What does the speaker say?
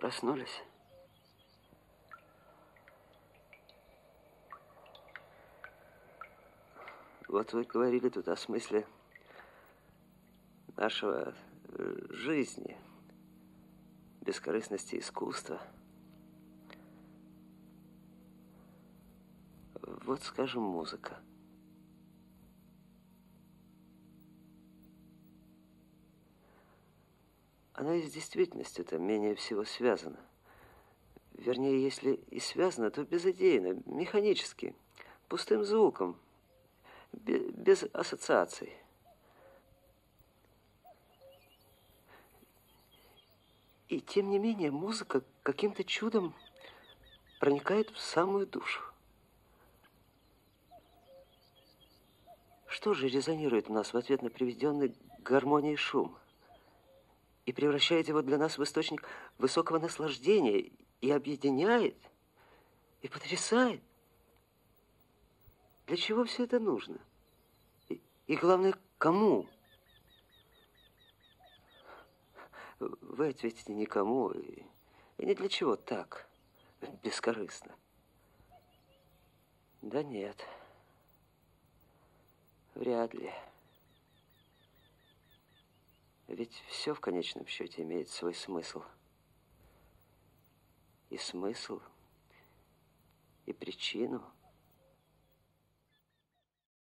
Проснулись? Вот вы говорили тут о смысле нашего жизни, бескорыстности искусства. Вот, скажем, музыка. Она и с действительностью-то менее всего связана. Вернее, если и связана, то безыдейно, механически, пустым звуком, без ассоциаций. И тем не менее, музыка каким-то чудом проникает в самую душу. Что же резонирует у нас в ответ на приведенный гармонией шум и превращает его для нас в источник высокого наслаждения и объединяет, и потрясает? Для чего все это нужно? И главное, кому? Вы ответите никому и ни для чего так, бескорыстно. Да нет, вряд ли. Ведь все в конечном счете имеет свой смысл. И причину.